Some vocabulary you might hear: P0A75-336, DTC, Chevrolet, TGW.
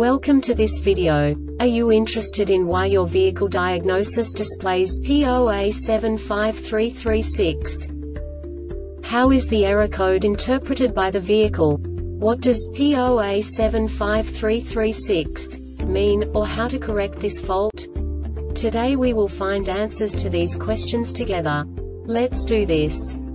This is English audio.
Welcome to this video. Are you interested in why your vehicle diagnosis displays P0A75-336? How is the error code interpreted by the vehicle? What does P0A75-336 mean, or how to correct this fault? Today we will find answers to these questions together. Let's do this.